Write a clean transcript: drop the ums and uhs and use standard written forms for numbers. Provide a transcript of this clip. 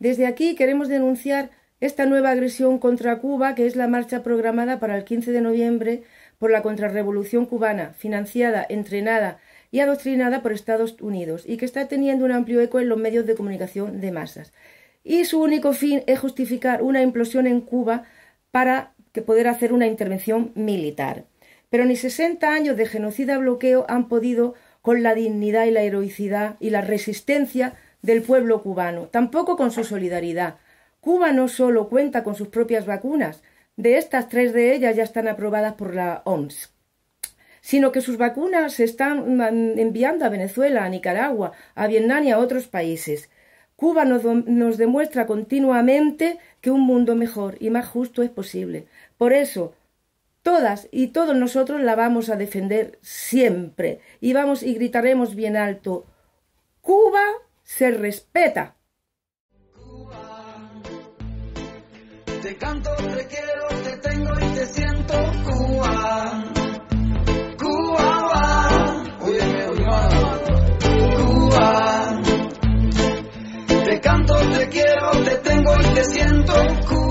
Desde aquí queremos denunciar esta nueva agresión contra Cuba, que es la marcha programada para el 15 de noviembre por la contrarrevolución cubana, financiada, entrenada y adoctrinada por Estados Unidos, y que está teniendo un amplio eco en los medios de comunicación de masas. Y su único fin es justificar una implosión en Cuba para poder hacer una intervención militar. Pero ni 60 años de genocida bloqueo han podido con la dignidad y la heroicidad y la resistencia del pueblo cubano, tampoco con su solidaridad. Cuba no solo cuenta con sus propias vacunas, de estas 3 de ellas ya están aprobadas por la OMS, sino que sus vacunas se están enviando a Venezuela, a Nicaragua, a Vietnam y a otros países. Cuba nos demuestra continuamente que un mundo mejor y más justo es posible. Por eso, todas y todos nosotros la vamos a defender siempre y gritaremos bien alto: Cuba se respeta. Cuba, te canto, te quiero, te tengo y te siento. Cuba, Cuba va. Óyeme, óyeme. Cuba, te canto, te quiero, te tengo y te siento. Cuba.